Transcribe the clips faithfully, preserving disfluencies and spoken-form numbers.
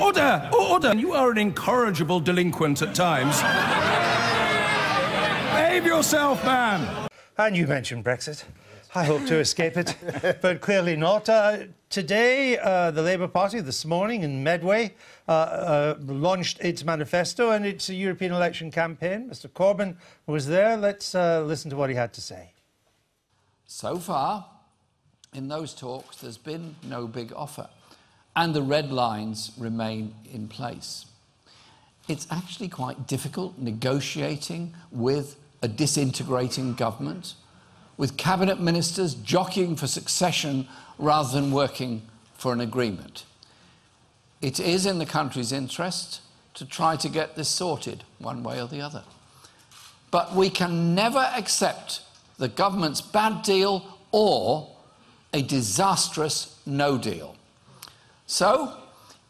Order! Order! You are an incorrigible delinquent at times. Behave yourself, man! And you mentioned Brexit. I hope to escape it, but clearly not. Uh, today, uh, the Labour Party, this morning in Medway, uh, uh, launched its manifesto and its European election campaign. Mister Corbyn was there. Let's uh, listen to what he had to say. So far, in those talks, there's been no big offer. And the red lines remain in place. It's actually quite difficult negotiating with a disintegrating government, with cabinet ministers jockeying for succession rather than working for an agreement. It is in the country's interest to try to get this sorted one way or the other. But we can never accept the government's bad deal or a disastrous no deal. So,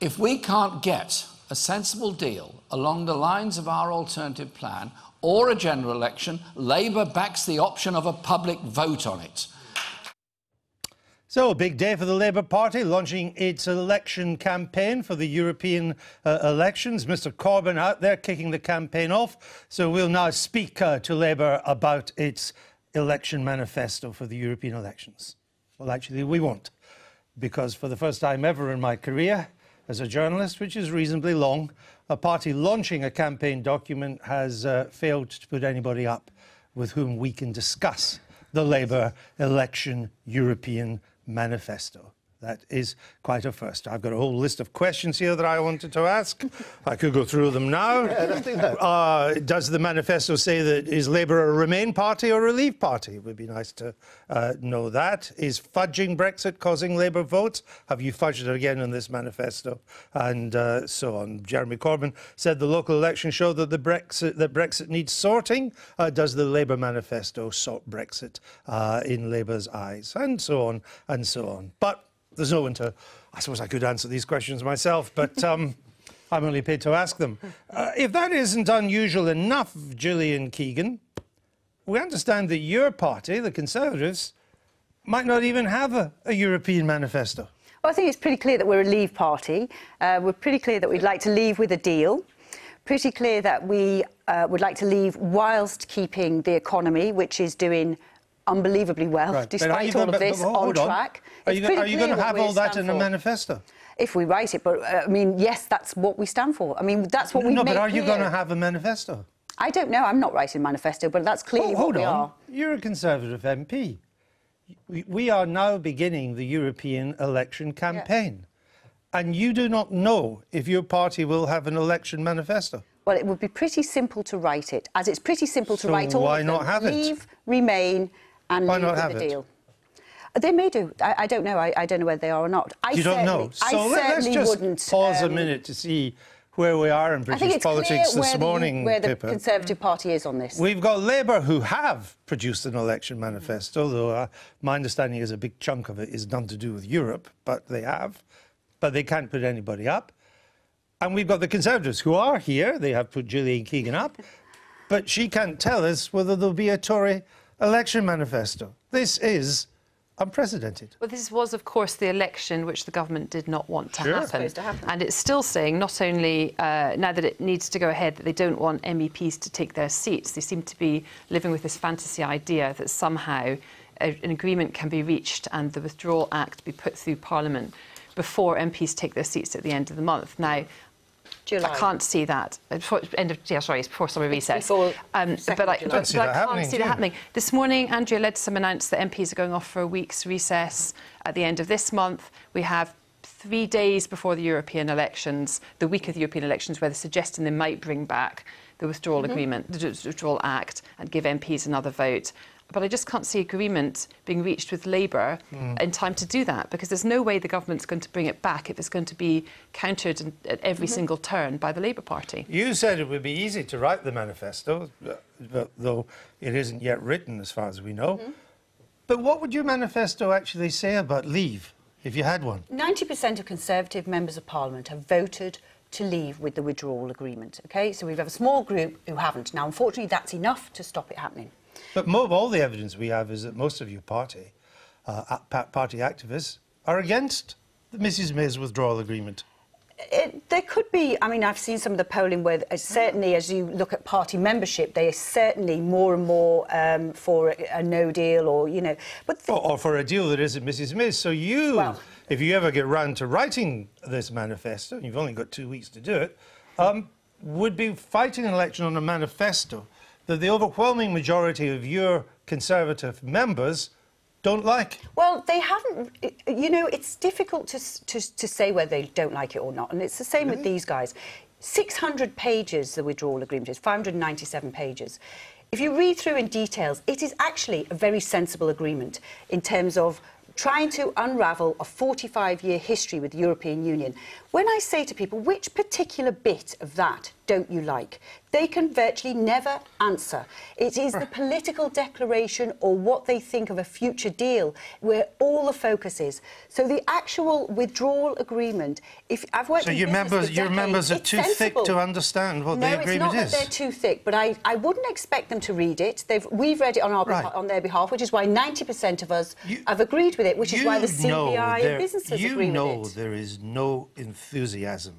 if we can't get a sensible deal along the lines of our alternative plan or a general election, Labour backs the option of a public vote on it. So, a big day for the Labour Party, launching its election campaign for the European uh, elections. Mister Corbyn out there kicking the campaign off. So, we'll now speak uh, to Labour about its election manifesto for the European elections. Well, actually, we won't. Because for the first time ever in my career as a journalist, which is reasonably long, a party launching a campaign document has uh, failed to put anybody up with whom we can discuss the Labour election European manifesto. That is quite a first. I've got a whole list of questions here that I wanted to ask. I could go through them now. Yeah, let's do that. Uh, does the manifesto say that is Labour a Remain party or a Leave party? It would be nice to uh, know that. Is fudging Brexit causing Labour votes? Have you fudged it again in this manifesto? And uh, so on. Jeremy Corbyn said the local election showed that the Brexit that Brexit needs sorting. Uh, does the Labour manifesto sort Brexit uh, in Labour's eyes? And so on and so on. But there's no one to... I suppose I could answer these questions myself, but um, I'm only paid to ask them. Uh, if that isn't unusual enough, Gillian Keegan, we understand that your party, the Conservatives, might not even have a, a European manifesto. Well, I think it's pretty clear that we're a Leave party. Uh, we're pretty clear that we'd like to leave with a deal. Pretty clear that we uh, would like to leave whilst keeping the economy, which is doing unbelievably well, right, despite all of this, on track. Are you going to have all that in a manifesto? If we write it, but uh, I mean, yes, that's what we stand for. I mean, that's what we make clear. No, but are you going to have a manifesto? I don't know. I'm not writing a manifesto, but that's clearly what we are. Hold on. You're a Conservative M P. We are now beginning the European election campaign. Yeah. And you do not know if your party will have an election manifesto. Well, it would be pretty simple to write it, as it's pretty simple to write all of them. So why not have it? Leave, Remain... and why not have the deal. It? They may do. I, I don't know. I, I don't know whether they are or not. I you don't know. So I let, let's just wouldn't, pause um, a minute to see where we are in British politics this where morning. The, where the Pippa. Conservative Party is on this. We've got Labour, who have produced an election manifesto, though uh, my understanding is a big chunk of it is none to do with Europe, but they have. But they can't put anybody up. And we've got the Conservatives, who are here. They have put Gillian Keegan up. But she can't tell us whether there'll be a Tory election manifesto. This is unprecedented. Well, this was, of course, the election which the government did not want to, sure. happen. It's supposed to happen. And it's still saying not only uh, now that it needs to go ahead that they don't want M E Ps to take their seats. They seem to be living with this fantasy idea that somehow a, an agreement can be reached and the Withdrawal Act be put through Parliament before M Ps take their seats at the end of the month. Now, July. I can't see that. Before, end of, yeah, sorry, it's before summer recess. Before um, but I, but I can't see that happening. This morning, Andrea Leadsom announced that M Ps are going off for a week's recess at the end of this month. We have three days before the European elections, the week of the European elections, where they're suggesting they might bring back the Withdrawal mm-hmm. Agreement, the Withdrawal Act, and give M Ps another vote. But I just can't see agreement being reached with Labour mm. in time to do that, because there's no way the government's going to bring it back if it's going to be countered in, at every mm-hmm. single turn by the Labour Party. You said it would be easy to write the manifesto, but, though it isn't yet written, as far as we know. Mm-hmm. But what would your manifesto actually say about Leave, if you had one? ninety percent of Conservative members of Parliament have voted to leave with the withdrawal agreement, OK? So we have a small group who haven't. Now, unfortunately, that's enough to stop it happening. But more of all the evidence we have is that most of your party, uh, party activists, are against the Missus May's withdrawal agreement. It, there could be, I mean, I've seen some of the polling where uh, certainly as you look at party membership, they are certainly more and more um, for a, a no deal or, you know... but or, or for a deal that isn't Mrs May. So you, well, if you ever get round to writing this manifesto, and you've only got two weeks to do it, um, would be fighting an election on a manifesto that the overwhelming majority of your Conservative members don't like. Well, they haven't, you know, it's difficult to, to, to say whether they don't like it or not. And it's the same really? with these guys. six hundred pages, the withdrawal agreement is, five hundred ninety-seven pages. If you read through in details, it is actually a very sensible agreement in terms of trying to unravel a forty-five year history with the European Union. When I say to people, which particular bit of that don't you like? They can virtually never answer. It is the political declaration or what they think of a future deal where all the focus is. So the actual withdrawal agreement, if I've worked... So your members, your members are too thick to understand what the agreement is? No, it's not that they're too thick, but I, I wouldn't expect them to read it. They've, we've read it on, our, right. on their behalf, which is why ninety percent of us you, have agreed with it, which is why the C B I there, and businesses agree with it. You know there is no enthusiasm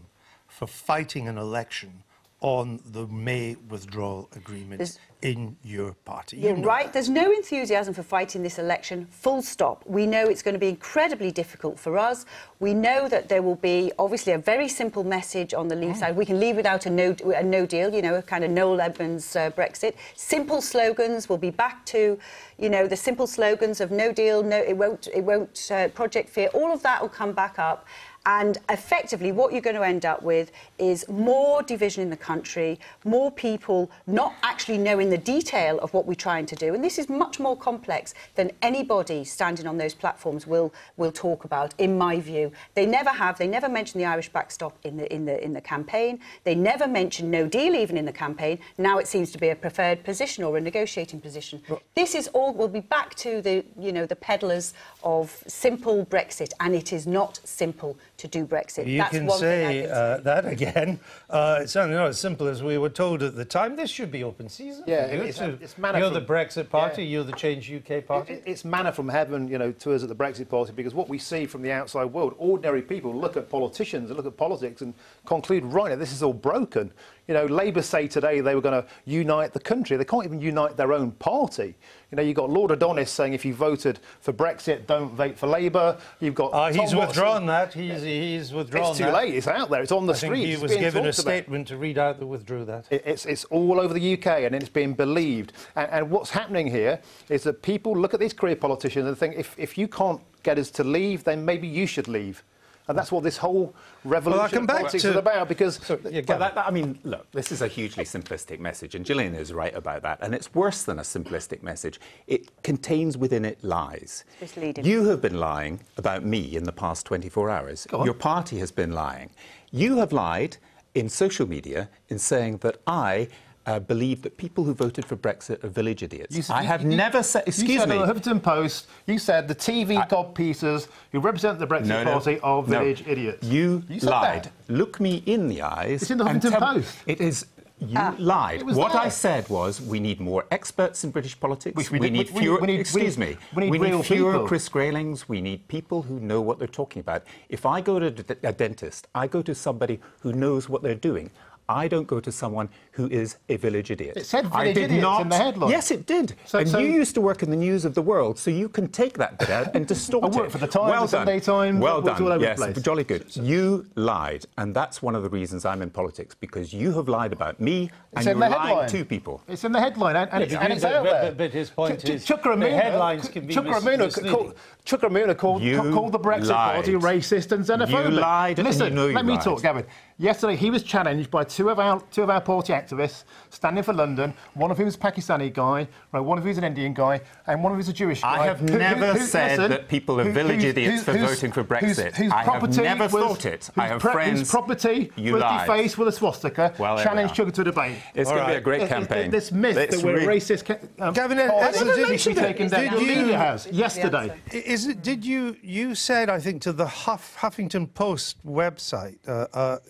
for fighting an election on the May withdrawal agreement there's, in your party. You're you know right. That. There's no enthusiasm for fighting this election, full stop. We know it's going to be incredibly difficult for us. We know that there will be, obviously, a very simple message on the Leave mm. side. We can leave without a no, a no deal, you know, a kind of Noel Edmonds uh, Brexit. Simple slogans. We'll be back to, you know, the simple slogans of no deal, no, it won't, it won't uh, Project Fear. All of that will come back up. And effectively, what you're going to end up with is more division in the country, more people not actually knowing the detail of what we're trying to do. And this is much more complex than anybody standing on those platforms will will talk about, in my view. They never have. They never mentioned the Irish backstop in the in the in the campaign. They never mentioned no deal even in the campaign. Now it seems to be a preferred position or a negotiating position. But this is all. We'll be back to the you know the peddlers of simple Brexit, and it is not simple to do Brexit. You That's can one say thing uh, that again. Uh, it's certainly not as simple as we were told at the time. This should be open season. Yeah, it's, it's, it's manna You're from, the Brexit Party, yeah. you're the Change U K Party. It, it, it's manna from heaven, you know, to us at the Brexit Party, because what we see from the outside world, ordinary people look at politicians and look at politics and conclude, right, now this is all broken. You know, Labour say today they were going to unite the country. They can't even unite their own party. You know, you've got Lord Adonis saying if you voted for Brexit, don't vote for Labour. You've got... Uh, he's Watson. withdrawn that. He's, he's withdrawn It's too that. late. It's out there. It's on the street. he was given a statement about. to read out that withdrew that. It, it's, it's all over the U K and it's being believed. And, and what's happening here is that people look at these career politicians and think, if, if you can't get us to leave, then maybe you should leave. And that's what this whole revolution well, come of politics back to... is about, because... So, yeah, well, that, that, I mean, look, this is a hugely simplistic message, and Gillian is right about that, and it's worse than a simplistic message. It contains within it lies. Misleading. You have been lying about me in the past twenty-four hours. Your party has been lying. You have lied in social media in saying that I... Uh, believe that people who voted for Brexit are village idiots. You, I have you, never said... Excuse you said me. On the Huffington Post, you said the T V I, codpieces who represent the Brexit no, no, Party are village no. idiots. You, you lied. That. Look me in the eyes... It's in the Huffington Post. It is... You uh, lied. What there. I said was we need more experts in British politics. Which we, we need we, fewer... We need, excuse we need, me. We need, we need, we need fewer people. Chris Graylings. We need people who know what they're talking about. If I go to a dentist, I go to somebody who knows what they're doing. I don't go to someone who is a village idiot. It said village I did idiots not... in the headline. Yes, it did. So, and so... you used to work in the News of the World, so you can take that bit out and distort it. I worked for the Times, well the Sunday Times. Well done. All over yes, the place. Jolly good. So, so. You lied, and that's one of the reasons I'm in politics, because you have lied about me, and you lied to people. It's in the headline, and, and, yeah, and it's out there. But, but his point Ch is, Chuka Umunna, the headlines can be misleading. Chuka Umunna called, called the Brexit Party racist and xenophobic. You lied. Listen, let me talk, Gavin. Yesterday, he was challenged by two of our two of our party activists standing for London. One of whom is a Pakistani guy, right? One of whom is an Indian guy, and one of whom is a Jewish guy. I have who, never who, who, said listen, that people are who, village who, idiots who, for voting for Brexit. Who's, who's I have never was, thought it. I have friends. Whose property you was lied. defaced with a swastika. Well, challenged Chuka to a debate. It's going right. to be a great it's, campaign. It's, this myth it's that we're racist. Um, Gavin, did you taken down? The media has yesterday. Is it? Did you? You said I think to the Huffington Post website.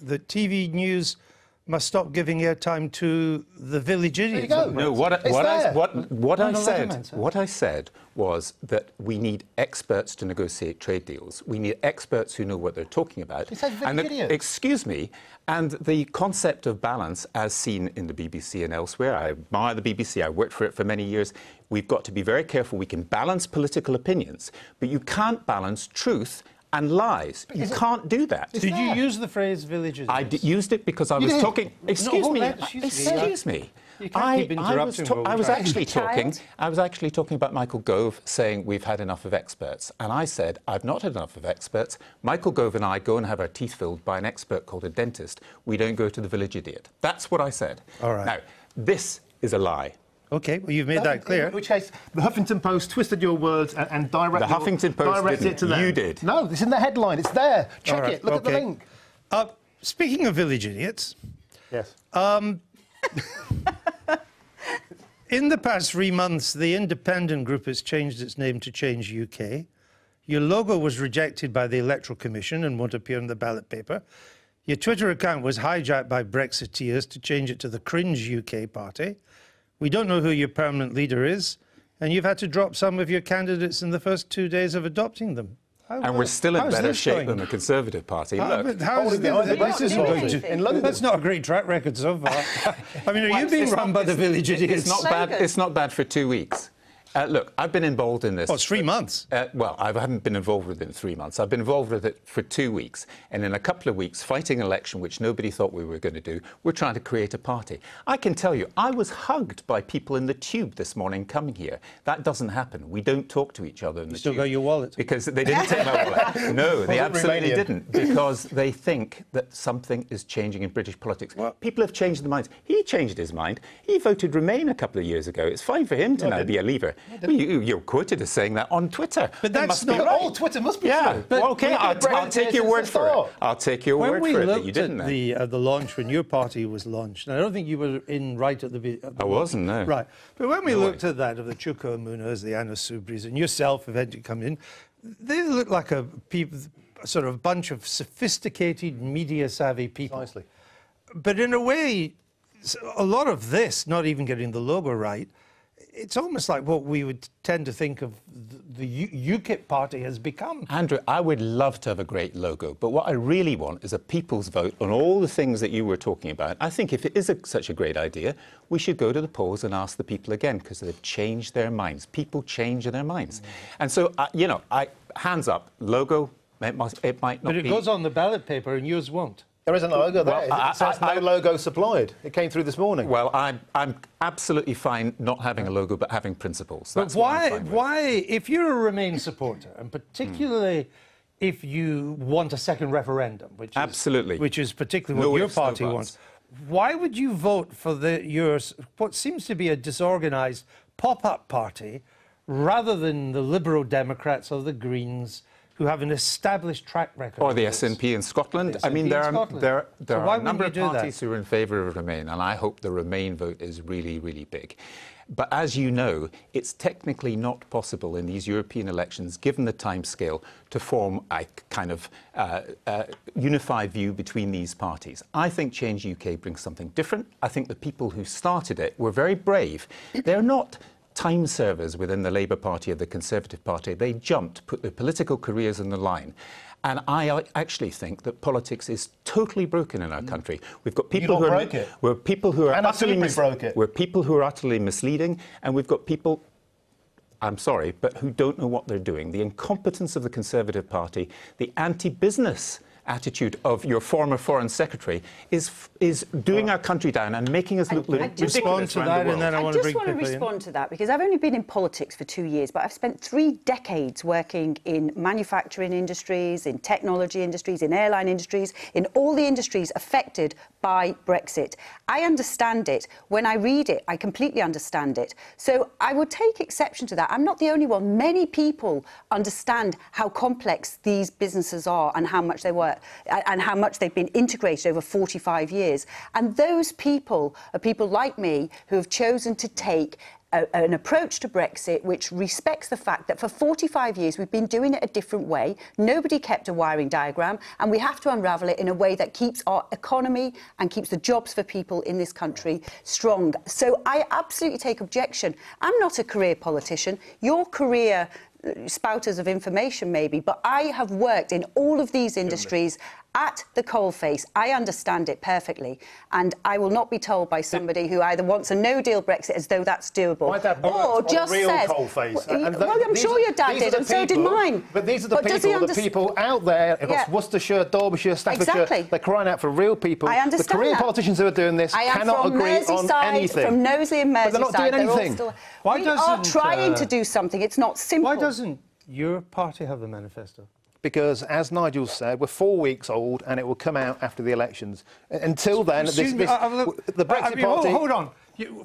That T V news must stop giving airtime to the village idiot. There you go. No, what I, what I, what, what I said, what I said was that we need experts to negotiate trade deals. We need experts who know what they're talking about. It's like and the, excuse me, and the concept of balance, as seen in the B B C and elsewhere, I admire the B B C. I worked for it for many years. We've got to be very careful. We can balance political opinions, but you can't balance truth and lies. But you can't it, do that. Did there? you use the phrase villages? I d used it because I you was did. talking... Excuse no, me. Right, excuse excuse me. me. You can't I, keep interrupting I was, to I was actually talking... I was actually talking about Michael Gove saying we've had enough of experts. And I said, I've not had enough of experts. Michael Gove and I go and have our teeth filled by an expert called a dentist. We don't go to the village idiot. That's what I said. All right. Now, this is a lie. OK, well, you've made that, that clear. In which case, the Huffington Post twisted your words and, and directed the Huffington Post directed it to them. You did. No, it's in the headline. It's there. Check right, it. Look okay. at the link. Uh, speaking of village idiots... Yes. Um, in the past three months, the Independent Group has changed its name to Change U K. Your logo was rejected by the Electoral Commission and won't appear on the ballot paper. Your Twitter account was hijacked by Brexiteers to change it to the Cringe U K Party. We don't know who your permanent leader is, and you've had to drop some of your candidates in the first two days of adopting them. How, and we're still in better shape going? than the Conservative Party. How, Look, how is the, the, this isn't going to, in London. That's not a great track record so far. I mean, are you being run by the village idiots? It's not bad. It's not bad for two weeks. Uh, look, I've been involved in this... Oh, it's three months. Uh, well, I haven't been involved with it in three months. I've been involved with it for two weeks. And in a couple of weeks, fighting an election, which nobody thought we were going to do, we're trying to create a party. I can tell you, I was hugged by people in the tube this morning coming here. That doesn't happen. We don't talk to each other in the tube. You still got your wallet? Because they didn't take my wallet. No, they absolutely didn't. Because they think that something is changing in British politics. What? People have changed their minds. He changed his mind. He voted Remain a couple of years ago. It's fine for him to no, now be a leaver. Well, you, you're quoted as saying that on Twitter. But that's not right. All Twitter must be yeah. true. But well, OK, I'll, I'll take your word for it. I'll take your when word for it that you didn't. When we looked at the launch, when your party was launched, and I don't think you were in right at the... At the I wasn't, no. Right. But when we no looked way. at that, of the Chuka Umunnas, the Anna Subris, and yourself have had to come in, they look like a, a sort of bunch of sophisticated, media-savvy people. Precisely. But in a way, a lot of this, not even getting the logo right, it's almost like what we would tend to think of the U KIP party has become. Andrew, I would love to have a great logo, but what I really want is a people's vote on all the things that you were talking about. I think if it is a, such a great idea, we should go to the polls and ask the people again, because they've changed their minds. People change their minds. Mm. And so, uh, you know, I, hands up, logo, it, must, it might not be... But it be... goes on the ballot paper and yours won't. There isn't a logo there. Well, it says I, I, no logo supplied. It came through this morning. Well, I'm, I'm absolutely fine not having a logo, but having principles. That's but why, why, if you're a Remain supporter, and particularly mm. if you want a second referendum, which absolutely, is, which is particularly what no your party no wants, why would you vote for the your what seems to be a disorganised pop-up party rather than the Liberal Democrats or the Greens? Who have an established track record. Or the S N P in Scotland. The I mean, there are, there, there so are a number of parties that? who are in favour of Remain, and I hope the Remain vote is really, really big. But as you know, it's technically not possible in these European elections, given the timescale, to form a kind of uh, uh, unified view between these parties. I think Change U K brings something different. I think the people who started it were very brave. They're not... time servers within the Labour Party or the Conservative Party. They jumped, put their political careers on the line. And I actually think that politics is totally broken in our country. We've got people who are... broke it. We're people who are utterly broke it. We're people who are utterly misleading, and we've got people... I'm sorry, but who don't know what they're doing. The incompetence of the Conservative Party, the anti-business attitude of your former foreign secretary is is doing well, our country down and making us look ridiculous. Respond to that, and then I, I want to bring people in. I just want to respond to that because I've only been in politics for two years, but I've spent three decades working in manufacturing industries, in technology industries, in airline industries, in all the industries affected by Brexit. I understand it. When I read it, I completely understand it. So I would take exception to that. I'm not the only one. Many people understand how complex these businesses are and how much they work. And how much they've been integrated over forty-five years. And those people are people like me who have chosen to take a, an approach to Brexit which respects the fact that for forty-five years we've been doing it a different way. Nobody kept a wiring diagram, and we have to unravel it in a way that keeps our economy and keeps the jobs for people in this country strong. So I absolutely take objection. I'm not a career politician. Your career spouters of information, maybe, but I have worked in all of these industries at the coalface. I understand it perfectly, and I will not be told by somebody who either wants a no-deal Brexit as though that's doable, or just real says, coalface. Well, and well I'm sure are, your dad did, and people, so did mine. But these are the but people, the people out there across yeah. Worcestershire, Derbyshire, Staffordshire, exactly. They're crying out for real people. I understand The career that. politicians who are doing this I cannot agree Merseyside, on anything. From Knowsley and Merseyside, but they're not doing anything. Still, why we are trying uh, to do something. It's not simple. Why doesn't your party have a manifesto? Because, as Nigel said, we're four weeks old and it will come out after the elections. Until then, this, this, this, uh, the Brexit I mean, Party... Hold on. You,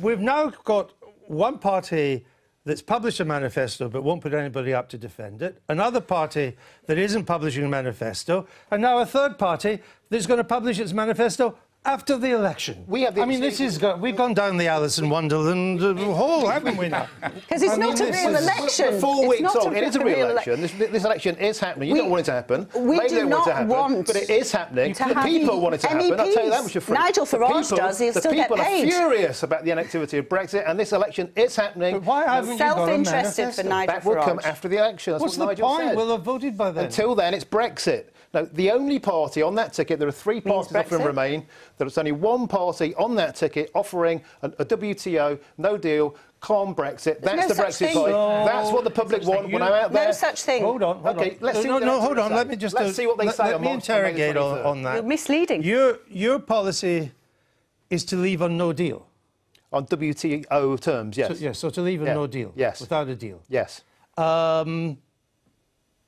we've now got one party that's published a manifesto but won't put anybody up to defend it, another party that isn't publishing a manifesto, and now a third party that's going to publish its manifesto after the election. We have the I mean, this is go we've gone down the Alice in Wonderland hole, haven't we now? Because it's, I mean, not a real election. Four weeks it's not on. A, it is a real election. Ele this, this election is happening. You we, don't want it to happen. We Maybe do they not want, it to happen, want. But it is happening. The people want it to happen. M E Ps. I'll tell you that much of free. Nigel Farage people, does. He'll still get paid. The people are furious about the inactivity of Brexit, and this election is happening. But why haven't self-interested for Nigel Farage? That will come after the election. That's What's what Nigel said. We'll have voted by then. Until then, it's Brexit. Now, the only party on that ticket, there are three parties offering Remain. There's only one party on that ticket offering a, a W T O, no deal, calm Brexit. That's no the Brexit Party. No. That's what the public want when I'm out there. No such thing. Hold on. Hold okay, on. let's no, see. No, no hold on. Say. Let me just. Let's uh, see what they let, say. Let on me March interrogate on, on that. You're misleading. Your your policy is to leave on no deal. On W T O terms, yes. So, yes. So to leave on yeah. no deal. Yes. Without a deal. Yes. Um,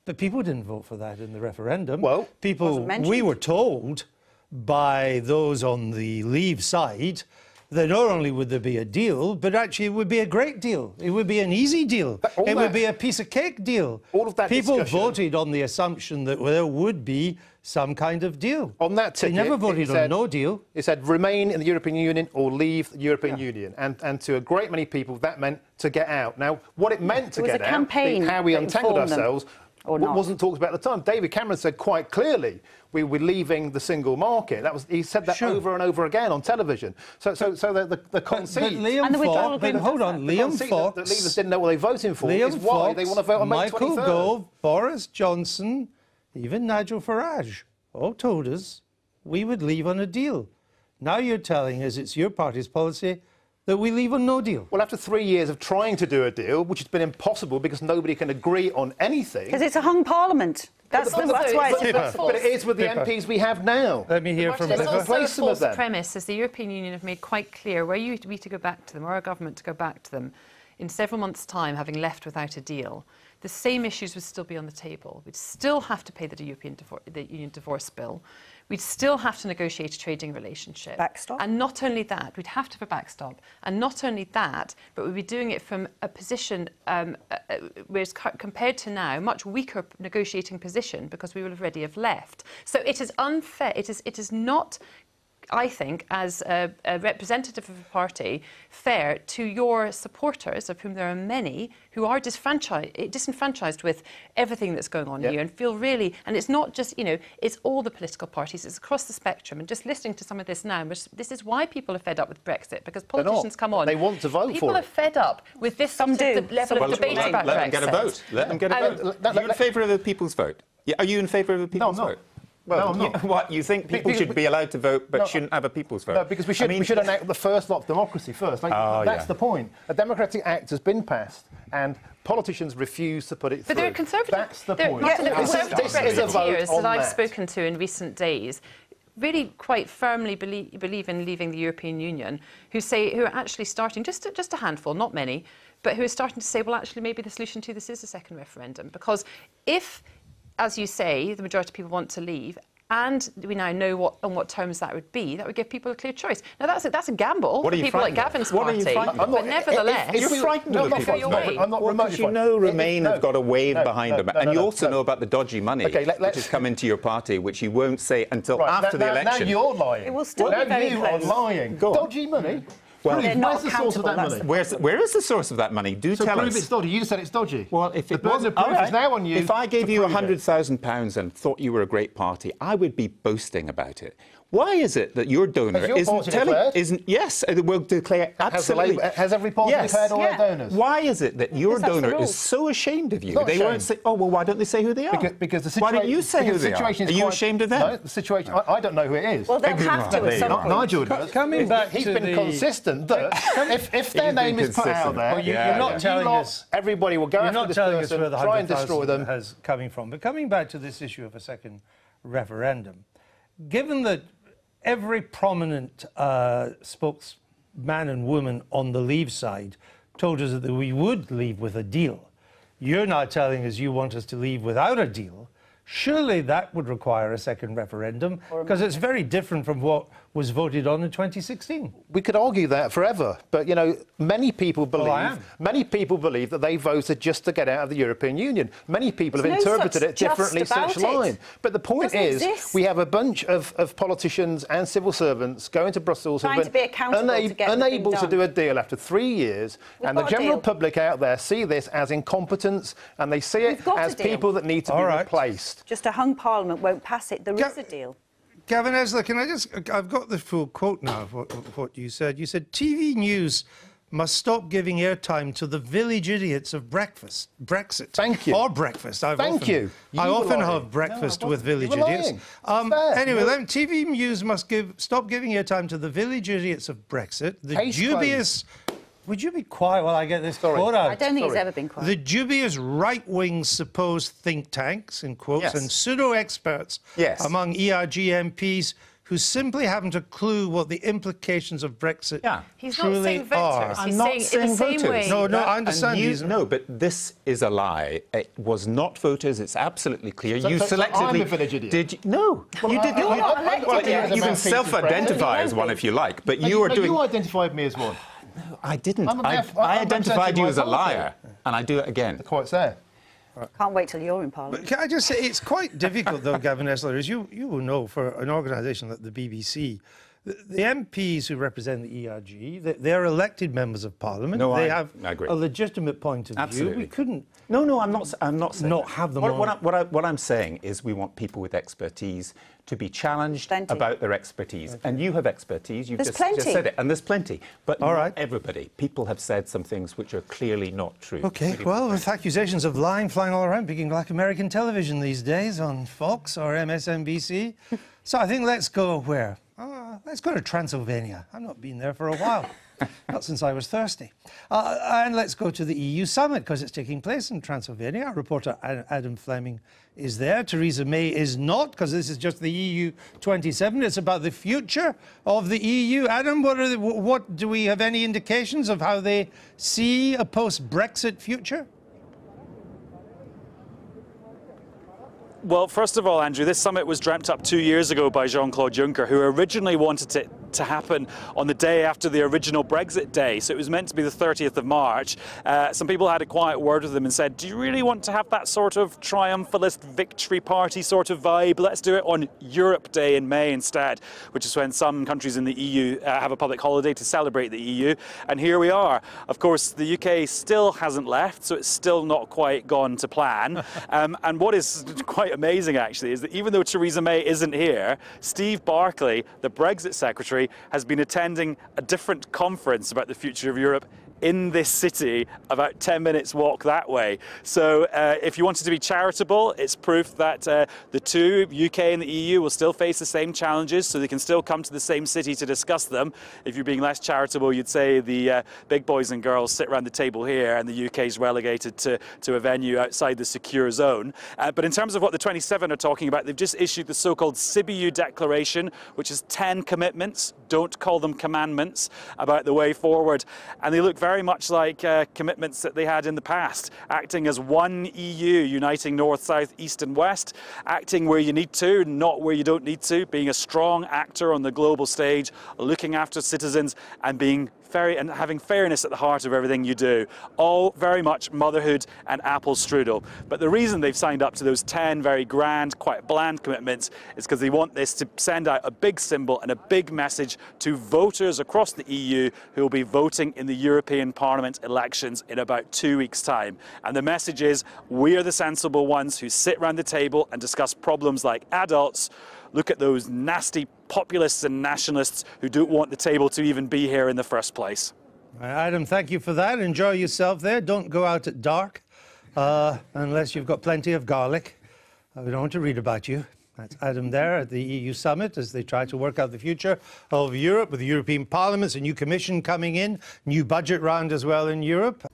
But people didn't vote for that in the referendum. Well, people, we were told by those on the Leave side that not only would there be a deal, but actually it would be a great deal. It would be an easy deal. It that, would be a piece of cake deal. All of that People voted on the assumption that there would be some kind of deal. On that ticket, they never voted on no deal. It said remain in the European Union or leave the European yeah. Union. And, and to a great many people, that meant to get out. Now, what it meant to get out, how we untangled ourselves... Or not. Wasn't talked about at the time. David Cameron said quite clearly we were leaving the single market. That was he said that sure. over and over again on television. So, so, so the the, the conceit. But, but Liam and the Fox. But, hold on, the Liam Fox. The leaders didn't know what they were voting for. Liam is why Fox, they want to vote on Michael Gove, Boris Johnson, even Nigel Farage, all told us we would leave on a deal. Now you're telling us it's your party's policy that we leave on no deal. Well, after three years of trying to do a deal, which has been impossible because nobody can agree on anything... Because it's a hung parliament. That's, the, that's why it's... But, it's but it is with the M Ps we have now. Let me hear from... There's also a false premise, as the European Union have made quite clear, were you to be to go back to them, or our government to go back to them, in several months' time, having left without a deal, the same issues would still be on the table. We'd still have to pay the European the Union Divorce Bill. We'd still have to negotiate a trading relationship. Backstop. And not only that, we'd have to have a backstop. And not only that, but we'd be doing it from a position um, uh, where it's compared to now, much weaker negotiating position, because we will already have left. So it is unfair. It is, it is not, I think, as a, a representative of a party, fair to your supporters, of whom there are many, who are disenfranchised, disenfranchised with everything that's going on yep. here and feel really... And it's not just, you know, it's all the political parties. It's across the spectrum. And just listening to some of this now, this is why people are fed up with Brexit, because politicians come on... They want to vote people for it. People are fed up with this some sort of level well, of debate let, about let Brexit. Let them get a vote. Let them get a um, vote. Are you in favour of the people's vote? Yeah, are you in favour of the people's no, vote? No. Well, no, you, what, you think people we, should we, be allowed to vote but no, shouldn't have a people's vote? No, because we should, I mean, we should enact the first lot of democracy first. Like, oh, that's yeah. the point. A democratic act has been passed and politicians refuse to put it but through. But they're conservative. That's the they're, point. Yeah, the conservative brexiteers that I've that. spoken to in recent days really quite firmly believe, believe in leaving the European Union, who say who are actually starting, just, just a handful, not many, but who are starting to say, well, actually, maybe the solution to this is a second referendum. Because if... As you say, the majority of people want to leave, and we now know what on what terms that would be. That would give people a clear choice. Now that's a, that's a gamble what for people like Gavin's what party. Are you frightened but not, nevertheless, if, if you're frightened of the people. No, I'm not well, you know, Remain it, no, have got a wave no, behind no, them, no, no, and you no, also no. know about the dodgy money okay, let, which has come into your party, which you won't say until right, after now, the election. Now you're lying. It will still well, be very you close. Are lying. Go on. Dodgy money. Well, they're not where's the source of that money? Where's, where is the source of that money? Do so tell prove us. It's dodgy. You said it's dodgy. Well, if it was, proof right. is now on you. If I gave you one hundred thousand pounds and thought you were a great party, I would be boasting about it. Why is it that your donor your isn't telling? Isn't yes? Will declare absolutely. Has, has every party yes. declared all yeah. their donors? Why is it that your because donor is so ashamed of you? They won't say. Oh well, why don't they say who they are? Because, because the situation. Why don't you say who they are? Are you ashamed of them? No, the situation. I, I don't know who it is. Well, they'll have to at some point. Nigel does. Coming back to the. He's been consistent that if if their name is put out there, you're not telling us. Everybody will go after this person, try and destroy them. Has coming from. But coming back to this issue of a second referendum. Given that every prominent uh, spokesman and woman on the Leave side told us that we would leave with a deal, you're now telling us you want us to leave without a deal, surely that would require a second referendum, because it's very different from what was voted on in twenty sixteen. We could argue that forever, but, you know, many people believe well, many people believe that they voted just to get out of the European Union. Many people There's have no interpreted it differently such it. line. But the point Doesn't is, exist. we have a bunch of, of politicians and civil servants going to Brussels who have been una to unable to do a deal after three years, We've and the general public out there see this as incompetence, and they see it as people that need to All be right. replaced. Just a hung parliament won't pass it. There Ga is a deal. Gavin Esler, can I just... I've got the full quote now of what, of what you said. You said, T V news must stop giving airtime to the village idiots of breakfast, Brexit. Thank you. Or breakfast. I've Thank often, you. you. I often lying. have breakfast no, with village idiots. Um, anyway, no. then, T V news must give stop giving airtime to the village idiots of Brexit, the Case dubious... Claim. Would you be quiet while I get this Sorry. quote out? I don't think Sorry. it's ever been quiet. The dubious right-wing supposed think tanks, in quotes, yes. and pseudo-experts yes. among E R G M Ps who simply haven't a clue what the implications of Brexit yeah. He's truly not saying voters. He's not saying, saying the same voters. Way. No, no, I understand. You, no, but this is a lie. It was not voters. It's absolutely clear. So, you so, selectively. So I'm a village idiot. Did you, no, well, you did. I, I, not I, well, you, you can self-identify as one if you like, but no, you are doing. You identified me as one. No, I didn't. I, I identified you as a liar, and I do it again. The quote's there. Right. Can't wait till you're in Parliament. But can I just say, it's quite difficult, though, Gavin Esler, as you, you will know, for an organisation like the B B C, the, the M Ps who represent the E R G, they, they're elected members of Parliament. No, they I, have I agree. a legitimate point of Absolutely. view. We couldn't... No, no, I'm not, I'm not saying Not that. have them what, on. What, I, what, I, what I'm saying is we want people with expertise to be challenged plenty. about their expertise. Okay. And you have expertise, you've just, just said it. And there's plenty. But All right. not everybody. People have said some things which are clearly not true. OK, really well, with accusations of lying flying all around, being like American television these days on Fox or M S N B C. So I think let's go where? Uh, let's go to Transylvania. I've not been there for a while. Not since I was thirsty. Uh, and let's go to the E U summit, because it's taking place in Transylvania. Our reporter Adam Fleming is there. Theresa May is not, because this is just the E U twenty-seven. It's about the future of the E U. Adam, what, are the, what do we have any indications of how they see a post-Brexit future? Well, first of all, Andrew, this summit was dreamt up two years ago by Jean-Claude Juncker, who originally wanted it to happen on the day after the original Brexit day. So it was meant to be the thirtieth of March. Uh, some people had a quiet word with him and said, do you really want to have that sort of triumphalist victory party sort of vibe? Let's do it on Europe Day in May instead, which is when some countries in the E U uh, have a public holiday to celebrate the E U. And here we are. Of course, the U K still hasn't left, so it's still not quite gone to plan. Um, and what is quite amazing, actually, is that even though Theresa May isn't here, Steve Barclay, the Brexit secretary, has been attending a different conference about the future of Europe in this city, about ten minutes walk that way. So uh, if you wanted to be charitable, it's proof that uh, the two, U K and the E U, will still face the same challenges, so they can still come to the same city to discuss them. If you're being less charitable, you'd say the uh, big boys and girls sit around the table here and the U K's relegated to, to a venue outside the secure zone. Uh, but in terms of what the twenty-seven are talking about, they've just issued the so-called Sibiu Declaration, which is ten commitments, don't call them commandments, about the way forward. And they look very very much like uh, commitments that they had in the past, acting as one E U, uniting north, south, east and west, acting where you need to, not where you don't need to, being a strong actor on the global stage, looking after citizens and being fair and having fairness at the heart of everything you do. All very much motherhood and apple strudel. But the reason they've signed up to those ten very grand, quite bland commitments is because they want this to send out a big symbol and a big message to voters across the E U who will be voting in the European Parliament elections in about two weeks' time. And the message is, we are the sensible ones who sit around the table and discuss problems like adults. Look at those nasty populists and nationalists who don't want the table to even be here in the first place. Adam, thank you for that. Enjoy yourself there. Don't go out at dark uh, unless you've got plenty of garlic. We don't want to read about you. That's Adam there at the E U summit as they try to work out the future of Europe with the European Parliament, a new commission coming in, new budget round as well in Europe.